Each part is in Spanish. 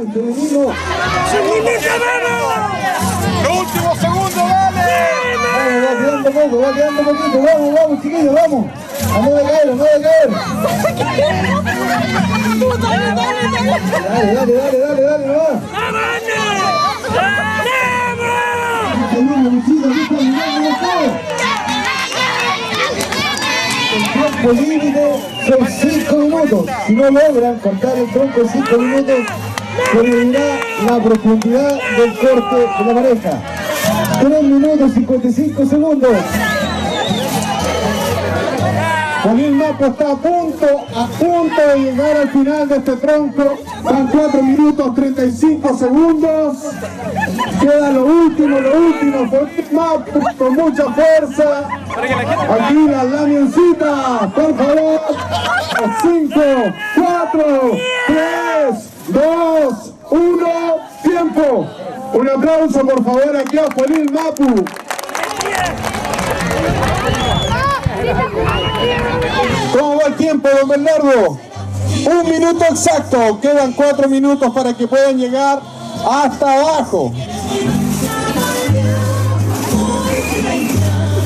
en femenino. ¡Los últimos segundos, dale! Vale, va quedando poquito, vamos, vamos, chiquillos, vamos. Vamos a caer, vamos a caer. Dale, dale, dale, dale, dale, va. Tiempo límite son 5 minutos. Si no logran cortar el tronco en 5 minutos, determinará la profundidad del corte de la pareja. 3 minutos 55 segundos. Folil Mapu está a punto de llegar al final de este tronco. Van 4 minutos 35 segundos. Queda lo último. Folil Mapu con mucha fuerza. Aquí la Lamioncita, por favor. 5, 4, 3, 2, 1, tiempo. Un aplauso por favor aquí a Folil Mapu. ¿Cómo va el tiempo, don Bernardo? 1 minuto exacto. Quedan 4 minutos para que puedan llegar hasta abajo.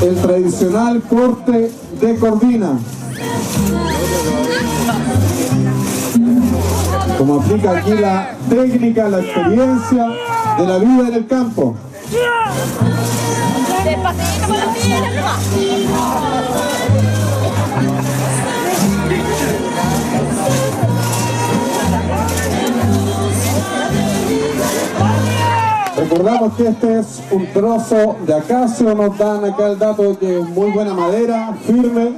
El tradicional corte de corvina, como aplica aquí la técnica, la experiencia de la vida en el campo. Recordamos que este es un trozo de acacio, nos dan acá el dato de que es muy buena madera, firme,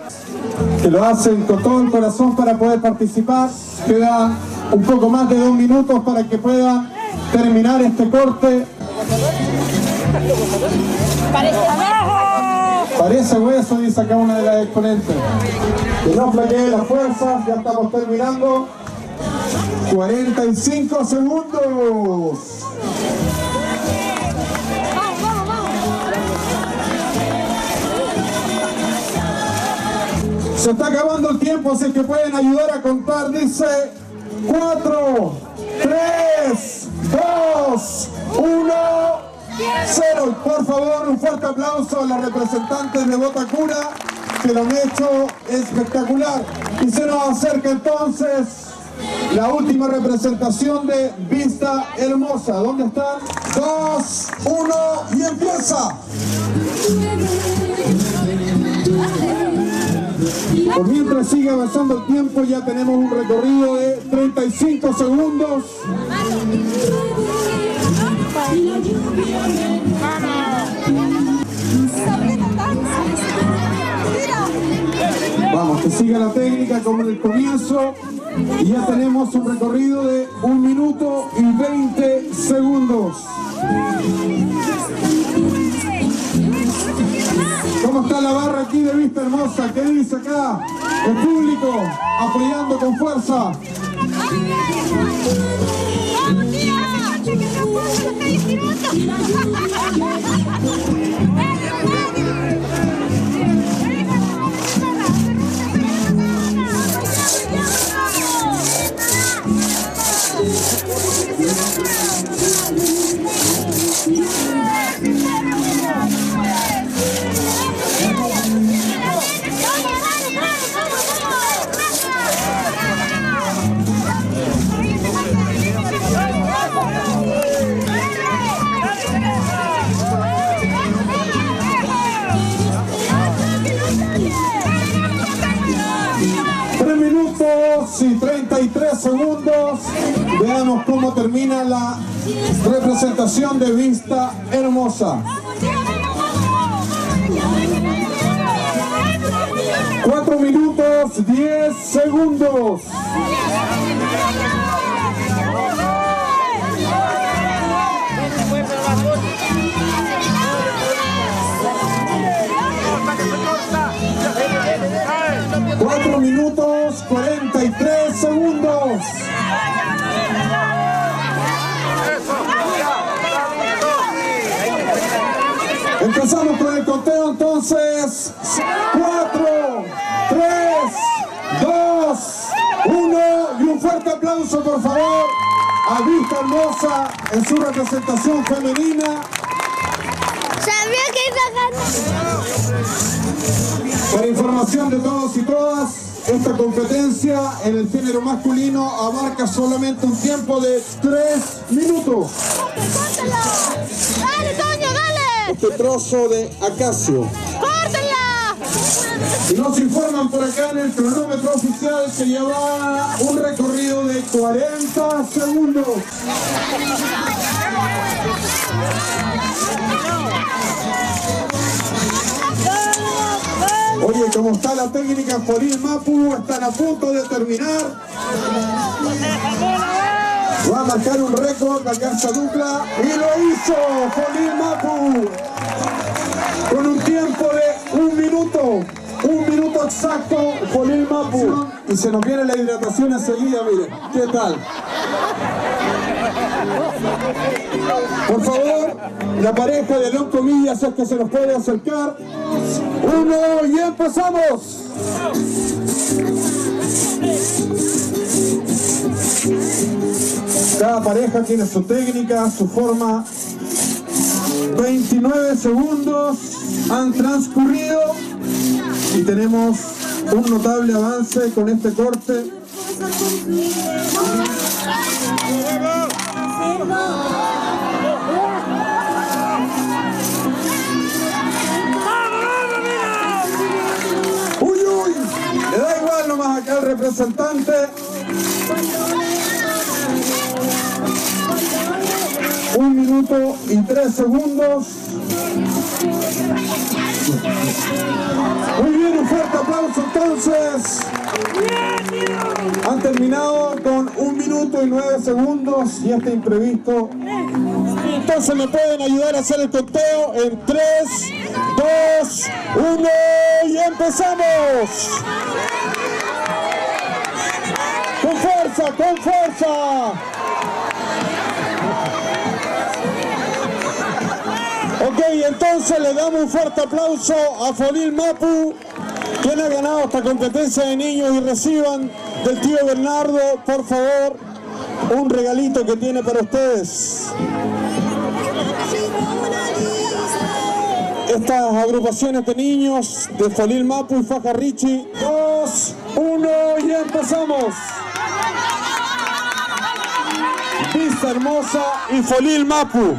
que lo hacen con todo el corazón para poder participar. Queda un poco más de 2 minutos para que puedan terminar este corte. Parece hueso, dice acá una de las exponentes. Que no flaquee las fuerzas, ya estamos terminando. 45 segundos. Se está acabando el tiempo, así que pueden ayudar a contar. Dice 4, 3, 2, 1, 0. Por favor, un fuerte aplauso a las representantes de Botacura, que lo han hecho espectacular. Y se nos acerca entonces la última representación de Vista Hermosa. ¿Dónde están? 2, 1 y empieza. Por mientras sigue avanzando el tiempo, ya tenemos un recorrido de 35 segundos. Vamos, que siga la técnica como en el comienzo. Y ya tenemos un recorrido de 1 minuto y 20 segundos. ¿Cómo está la barra aquí de Vista Hermosa? ¿Qué dice acá? El público apoyando con fuerza. Y 33 segundos. Veamos cómo termina la representación de Vista Hermosa. 4 minutos 10 segundos. Segundos. Empezamos con el conteo entonces. 4, 3, 2, 1 y un fuerte aplauso por favor a Vista Hermosa en su representación femenina. Sabía que iba a ganar. Para información de todos y todas, esta competencia en el género masculino abarca solamente un tiempo de 3 minutos. ¡Córtalo! ¡Dale, Toño, dale! Este trozo de acacio. ¡Córtala! Y nos informan por acá en el cronómetro oficial que lleva un recorrido de 40 segundos. Oye, como está la técnica Folil Mapu, están a punto de terminar. Va a marcar un récord, alcanza dupla, y lo hizo Folil Mapu. Con un tiempo de 1 minuto exacto, Folil Mapu. Y se nos viene la hidratación enseguida, miren, ¿qué tal? Por favor, la pareja de los comillas es que se nos puede acercar. 1 y empezamos. Cada pareja tiene su técnica, su forma. 29 segundos han transcurrido y tenemos un notable avance con este corte. Le da igual nomás acá al representante. Un minuto y 3 segundos. Muy bien, un fuerte aplauso entonces. Han terminado con 1 minuto y 9 segundos y este imprevisto. Entonces me pueden ayudar a hacer el conteo en 3, 2, 1 y empezamos. Con fuerza, con fuerza. Ok, entonces le damos un fuerte aplauso a Folil Mapu, quien ha ganado esta competencia de niños, y reciban del tío Bernardo, por favor, un regalito que tiene para ustedes. Estas agrupaciones de niños de Folil Mapu y Fajarrichi. 2, 1 y empezamos. Vista Hermosa y Folil Mapu.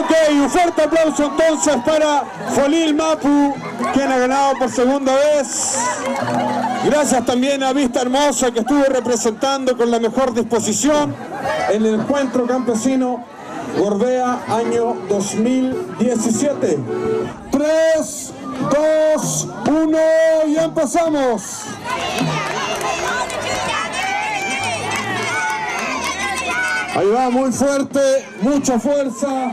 Ok, un fuerte aplauso entonces para Folil Mapu, quien ha ganado por segunda vez. Gracias también a Vista Hermosa, que estuvo representando con la mejor disposición en el encuentro campesino Gorbea año 2017. 3, 2, 1 y empezamos. Ahí va, muy fuerte, mucha fuerza.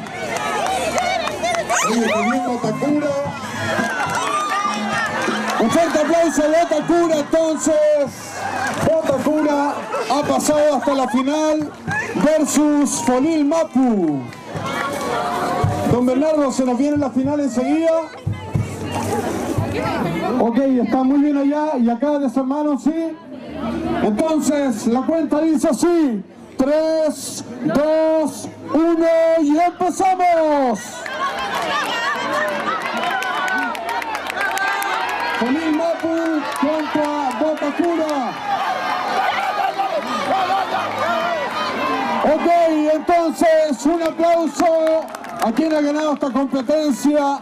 Oye, también Goatacura. Un fuerte aplauso a Goatacura entonces. Goatacura ha pasado hasta la final versus Folil Mapu. Don Bernardo, se nos viene la final enseguida. Ok, está muy bien allá y acá desarmaron, ¿sí? Entonces, la cuenta dice así. 3, 2, 1 y empezamos. Sonil Mapu contra Botafura. Ok, entonces un aplauso a quien ha ganado esta competencia,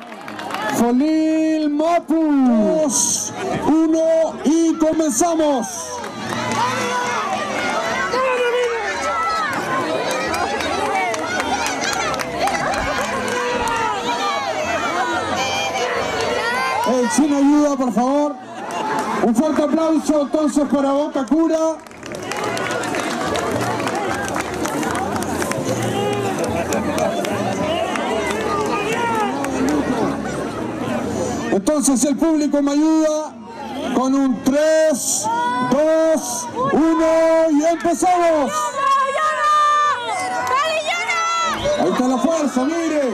Folil Mapu. 2, 1 y comenzamos. Sin ayuda, por favor. Un fuerte aplauso entonces para Bota Cura. Entonces el público me ayuda con un 3, 2, 1 y empezamos. ¡Mucha la fuerza, mire!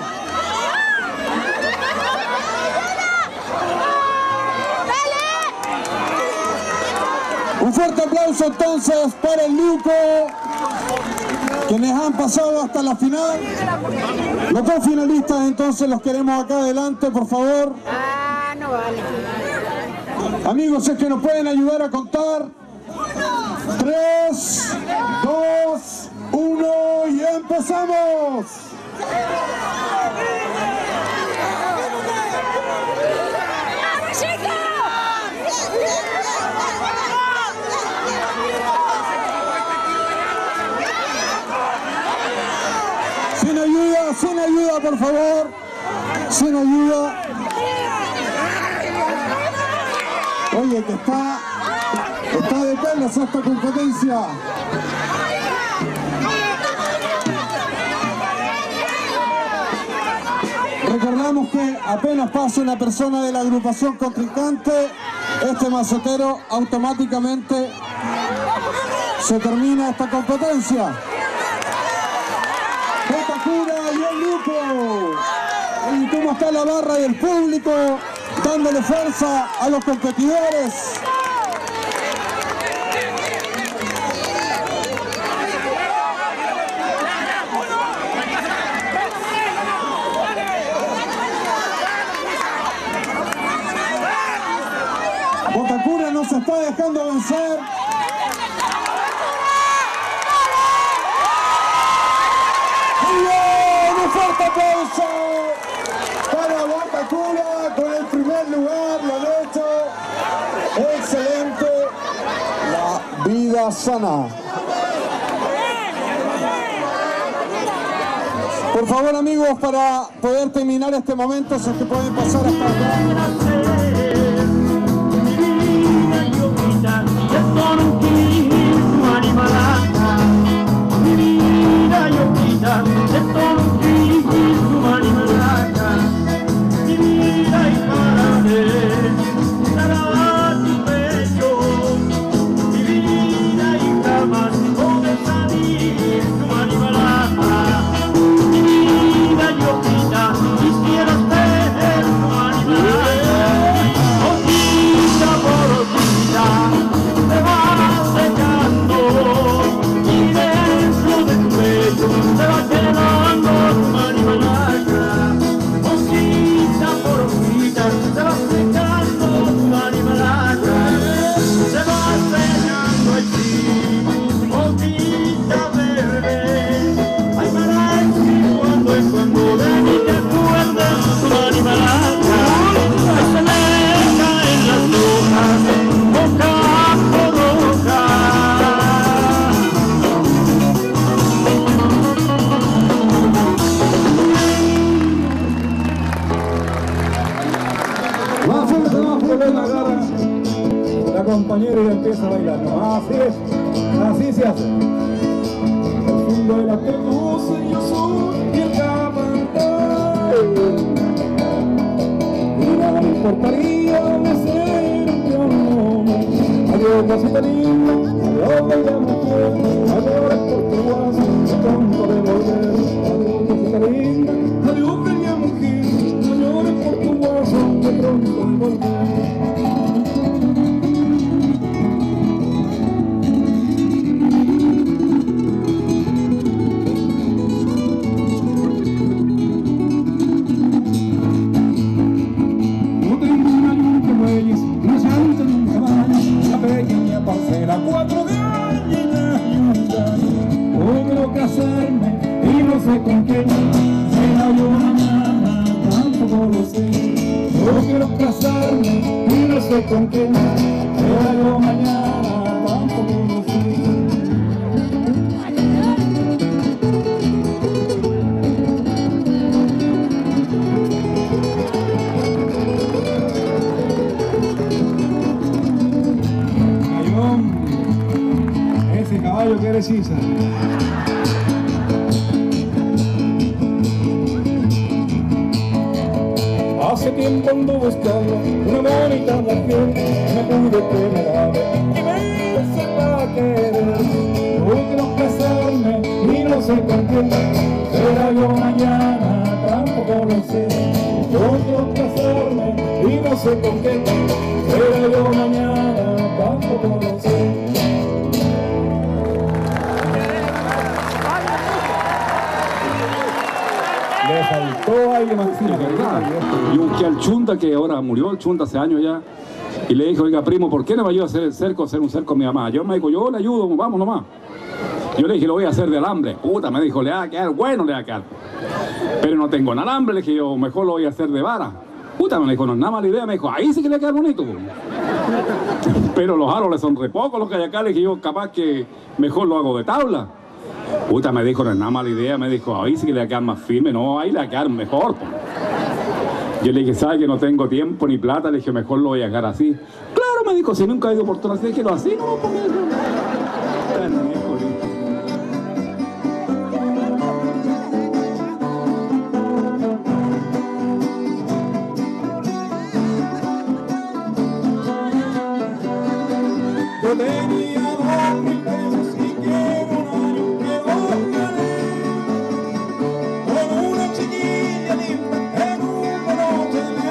Un fuerte aplauso entonces para el Luco, quienes han pasado hasta la final. Los dos finalistas entonces los queremos acá adelante, por favor. Ah, no vale. Amigos, es que nos pueden ayudar a contar. 3, 2, 1 y empezamos. Sin ayuda, por favor. Sin ayuda. Oye, que está de pelas esta competencia. Recordamos que apenas pasa una persona de la agrupación contrincante, este macetero automáticamente se termina esta competencia. Bota Cura y el Luco. Y cómo está la barra del público, dándole fuerza a los competidores. Otakura no se está dejando avanzar. ¡Bien! ¡Un fuerte aplauso para Guatacura con el primer lugar! ¡Lo han hecho! ¡Excelente! La vida sana. Por favor, amigos, para poder terminar este momento, se te pueden pasar hasta acá. Compañero, y empieza a bailar. Así es, así se hace. El fondo de la pelusa, yo soy el capitán. Nada me importaría de ser un piano. Adiós, cosita linda, adiós, bailamos bien. Adiós, tortugas, el tonto de volver. Adiós, cosita linda, adiós, peleamos bien. Adiós, tortugas, de pronto de volver. Parcela 4 de año y año. Hoy quiero casarme y no sé con qué. Será yo mañana, tampoco lo sé. Hoy quiero casarme y no sé con qué. Será yo mañana, tampoco lo que eres Isa. Hace tiempo ando buscando una bonita mujer, me pude quedar y me hice para querer. Hoy quiero casarme y no sé sé por qué, será yo mañana, tampoco lo sé. Yo quiero casarme y no sé por qué, será yo mañana, tampoco lo sé. Le faltó ahí Mancilla, ¿verdad? Y un que al Chunda, que ahora murió el Chunda hace años ya, y le dijo, oiga, primo, ¿por qué no me ayuda a hacer el cerco, hacer un cerco con mi mamá? Yo me dijo, yo le ayudo, vamos nomás. Yo le dije, lo voy a hacer de alambre. Puta, me dijo, le va a quedar bueno, le va a quedar. Pero no tengo el alambre, le dije yo, mejor lo voy a hacer de vara. Puta, me dijo, no es nada mala idea, me dijo, ahí sí que le va a quedar bonito. Pero los aros le son re pocos, los que hay acá, le dije yo, capaz que mejor lo hago de tabla. Puta, me dijo, no es nada mala idea, me dijo, ahí sí que le va a quedar más firme, no, ahí le va a quedar mejor. Yo le dije, ¿sabe que no tengo tiempo ni plata? Le dije, mejor lo voy a dejar así. Claro, me dijo, si nunca he ido por todo así, déjelo así, no, porque... Yo tenía 2.000 pesos y quiero un año que volcaré con una chiquilla linda en un broche de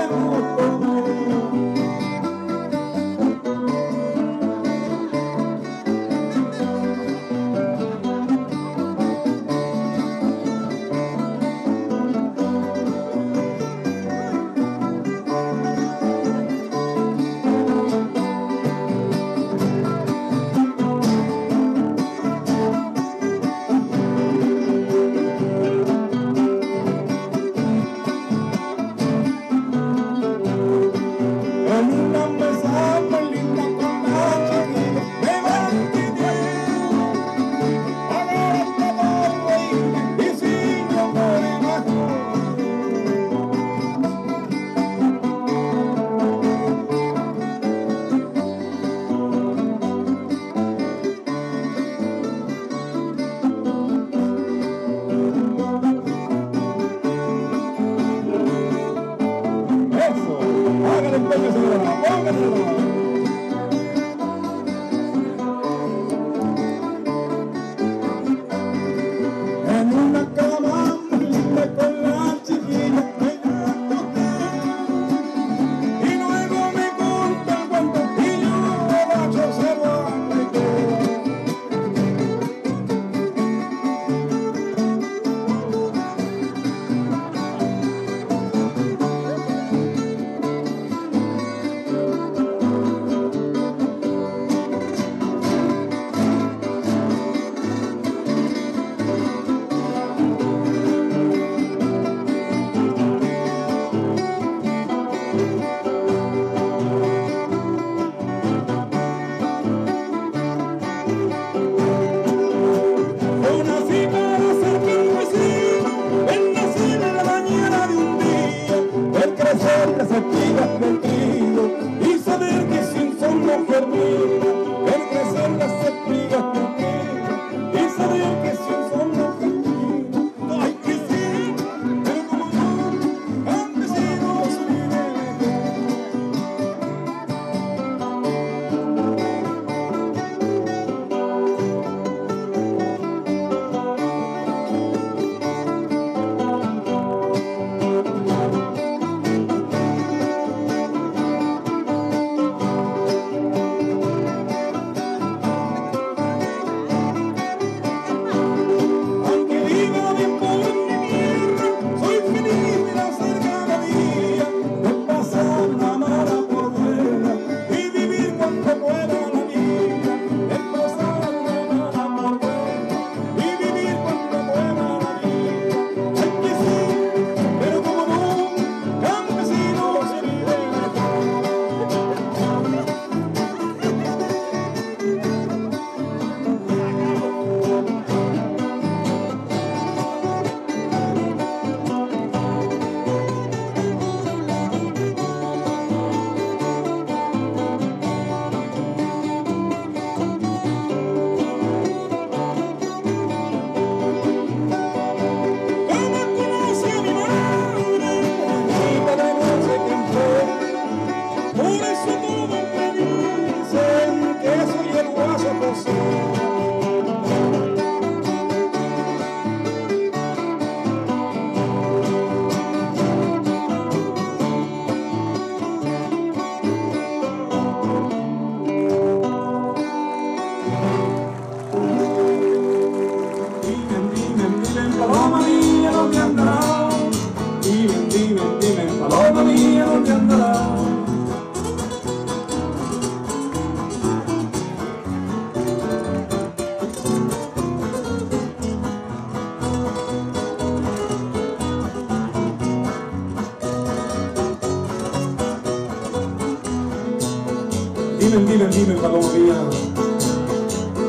Dime, paloma mía,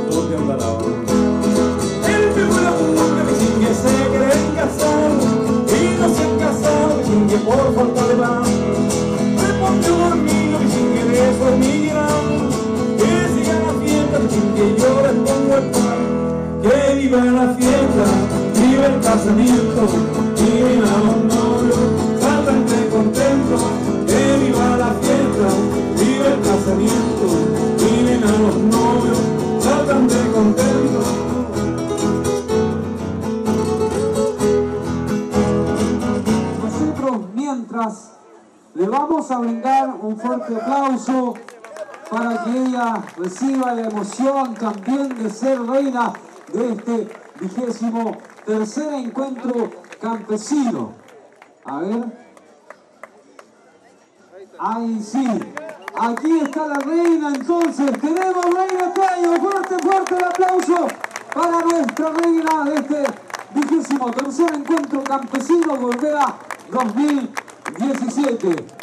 ¿dónde andará? El pico y la boca dicen que se creen casar y no se han casado, dicen que por falta de pan. Reponte un hormigo, dicen que de eso emigran, que siga la fiesta, dicen que yo les pongo el pan. Que viva la fiesta, viva el casamiento, viva los novios, saltanse contentos. Que viva la fiesta, vive el casamiento, viven a los novios, saltan de contento. Nosotros, mientras, le vamos a brindar un fuerte aplauso para que ella reciba la emoción también de ser reina de este 23º encuentro campesino. A ver. Ahí sí. Aquí está la reina, entonces, tenemos reina Cayo, fuerte el aplauso para nuestra reina de este 23º encuentro campesino Gorbea 2017.